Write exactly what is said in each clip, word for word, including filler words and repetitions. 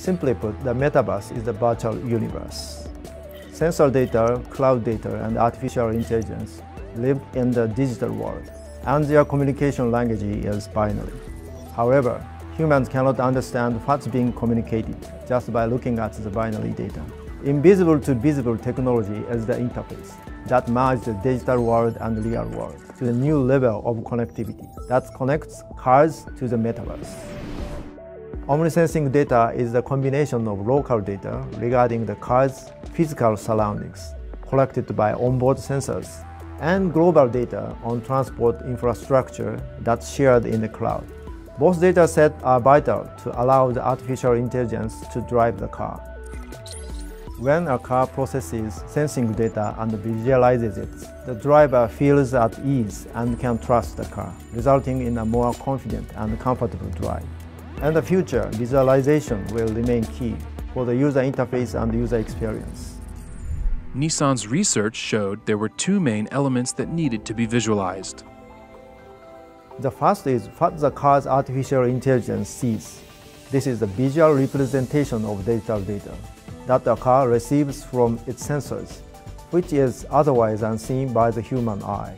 Simply put, the metaverse is the virtual universe. Sensor data, cloud data, and artificial intelligence live in the digital world, and their communication language is binary. However, humans cannot understand what's being communicated just by looking at the binary data. Invisible-to-visible technology is the interface that merges the digital world and the real world to a new level of connectivity that connects cars to the metaverse. Omnisensing data is the combination of local data regarding the car's physical surroundings collected by onboard sensors and global data on transport infrastructure that's shared in the cloud. Both data sets are vital to allow the artificial intelligence to drive the car. When a car processes sensing data and visualizes it, the driver feels at ease and can trust the car, resulting in a more confident and comfortable drive. In the future, visualization will remain key for the user interface and user experience. Nissan's research showed there were two main elements that needed to be visualized. The first is what the car's artificial intelligence sees. This is the visual representation of digital data that the car receives from its sensors, which is otherwise unseen by the human eye.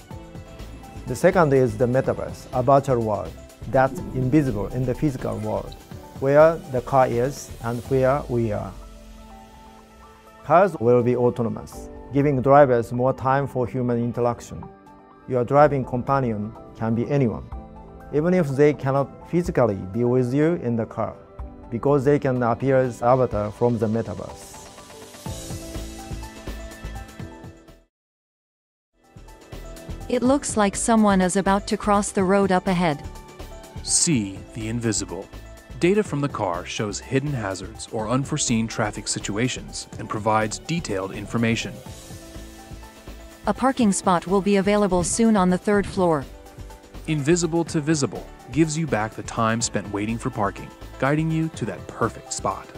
The second is the metaverse, a virtual world that's invisible in the physical world, where the car is and where we are. Cars will be autonomous, giving drivers more time for human interaction. Your driving companion can be anyone, even if they cannot physically be with you in the car, because they can appear as avatar from the metaverse. It looks like someone is about to cross the road up ahead. See the invisible. Data from the car shows hidden hazards or unforeseen traffic situations and provides detailed information. A parking spot will be available soon on the third floor. Invisible to visible gives you back the time spent waiting for parking, guiding you to that perfect spot.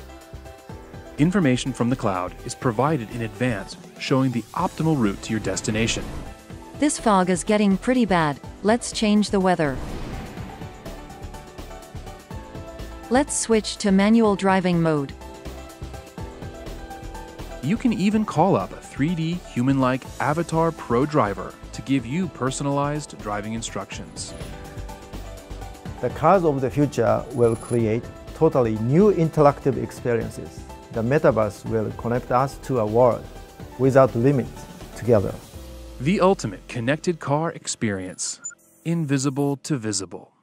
Information from the cloud is provided in advance, showing the optimal route to your destination. This fog is getting pretty bad. Let's change the weather. Let's switch to manual driving mode. You can even call up a three D human-like Avatar Pro driver to give you personalized driving instructions. The cars of the future will create totally new interactive experiences. The metaverse will connect us to a world without limits together. The ultimate connected car experience, invisible to visible.